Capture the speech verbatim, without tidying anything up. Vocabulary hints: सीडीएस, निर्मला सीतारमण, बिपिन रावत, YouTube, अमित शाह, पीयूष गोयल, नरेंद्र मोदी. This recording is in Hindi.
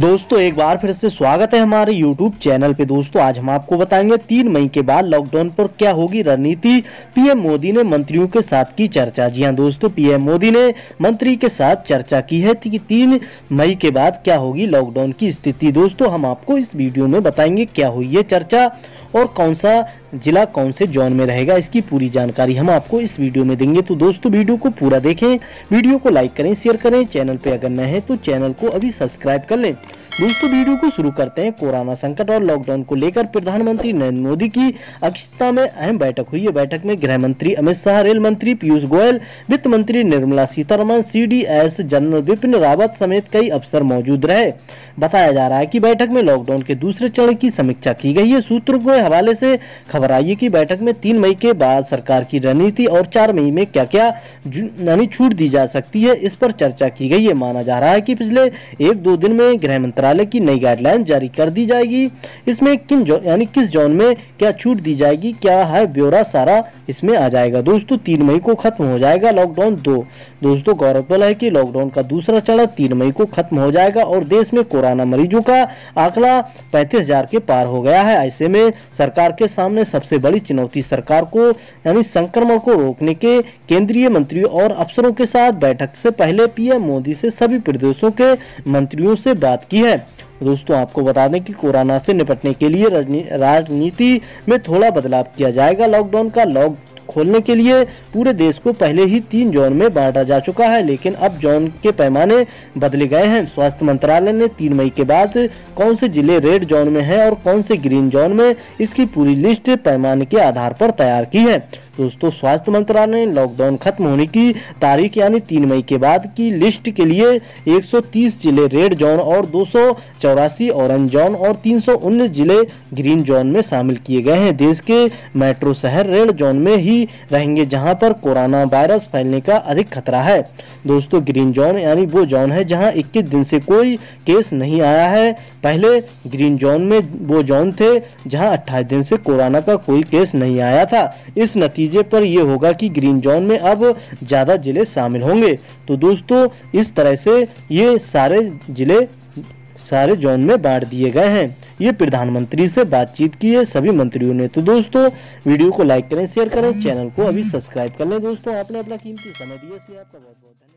दोस्तों एक बार फिर से स्वागत है हमारे YouTube चैनल पे। दोस्तों आज हम आपको बताएंगे तीन मई के बाद लॉकडाउन पर क्या होगी रणनीति। पीएम मोदी ने मंत्रियों के साथ की चर्चा। जी हां दोस्तों, पीएम मोदी ने मंत्री के साथ चर्चा की है कि तीन मई के बाद क्या होगी लॉकडाउन की स्थिति। दोस्तों हम आपको इस वीडियो में बताएंगे क्या हुई ये चर्चा और कौन सा जिला कौन से जोन में रहेगा, इसकी पूरी जानकारी हम आपको इस वीडियो में देंगे। तो दोस्तों वीडियो को पूरा देखें, वीडियो को लाइक करें, शेयर करें, चैनल पे अगर नए हैं तो चैनल को अभी सब्सक्राइब कर लें। दोस्तों वीडियो को शुरू करते हैं। कोरोना संकट और लॉकडाउन को लेकर प्रधानमंत्री नरेंद्र मोदी की अध्यक्षता में अहम बैठक हुई है। बैठक में गृह मंत्री अमित शाह, रेल मंत्री पीयूष गोयल, वित्त मंत्री निर्मला सीतारमण, सीडीएस जनरल बिपिन रावत समेत कई अफसर मौजूद रहे। बताया जा रहा है कि बैठक में लॉकडाउन के दूसरे चरण की समीक्षा की गई है। सूत्रों के हवाले से खबर आई है कि बैठक में तीन मई के बाद सरकार की रणनीति और चार मई में क्या क्या यानी छूट दी जा सकती है, इस पर चर्चा की गई है। माना जा रहा है कि पिछले एक दो दिन में गृह मंत्रालय की नई गाइडलाइन जारी कर दी जाएगी। इसमें किन यानी किस जोन में क्या छूट दी जाएगी, क्या है ब्यौरा, सारा इसमें आ जाएगा। दोस्तों तीन मई को खत्म हो जाएगा लॉकडाउन दो। दोस्तों गौरतलब है कि लॉकडाउन का दूसरा चरण तीन मई को खत्म हो जाएगा और देश में कोरोना मरीजों का आंकड़ा पैंतीस हजार के पार हो गया है। ऐसे में सरकार के सामने सबसे बड़ी चुनौती सरकार को यानी संक्रमण को रोकने के केंद्रीय मंत्रियों और अफसरों के साथ बैठक से पहले पीएम मोदी से सभी प्रदेशों के मंत्रियों से बात की है। दोस्तों आपको बता दें कि कोरोना से निपटने के लिए राजनीति में थोड़ा बदलाव किया जाएगा। लॉकडाउन का लॉक खोलने के लिए पूरे देश को पहले ही तीन जोन में बांटा जा चुका है, लेकिन अब जोन के पैमाने बदले गए हैं। स्वास्थ्य मंत्रालय ने तीन मई के बाद कौन से जिले रेड जोन में हैं और कौन से ग्रीन जोन में, इसकी पूरी लिस्ट पैमाने के आधार पर तैयार की है। दोस्तों स्वास्थ्य मंत्रालय ने लॉकडाउन खत्म होने की तारीख यानी तीन मई के बाद की लिस्ट के लिए एक सौ तीस जिले रेड जोन और दो सौ चौरासी ऑरेंज जोन और तीन सौ उन्नीस जिले ग्रीन जोन में शामिल किए गए हैं। देश के मेट्रो शहर रेड जोन में ही रहेंगे जहां पर कोरोना वायरस फैलने का अधिक खतरा है। दोस्तों ग्रीन जोन यानी वो जोन है जहां इक्कीस दिन से कोई केस नहीं आया है। पहले ग्रीन जोन में वो जोन थे जहां अट्ठाईस दिन से कोरोना का कोई केस नहीं आया था। इस नतीजे पर यह होगा कि ग्रीन जोन में अब ज्यादा जिले शामिल होंगे। तो दोस्तों इस तरह से ये सारे जिले सारे जोन में बांट दिए गए हैं। ये प्रधानमंत्री से बातचीत की है सभी मंत्रियों ने। तो दोस्तों वीडियो को लाइक करें, शेयर करें, चैनल को अभी सब्सक्राइब कर लें। दोस्तों आपने अपना कीमती समय दिया, इसलिए आपका बहुत बहुत धन्यवाद।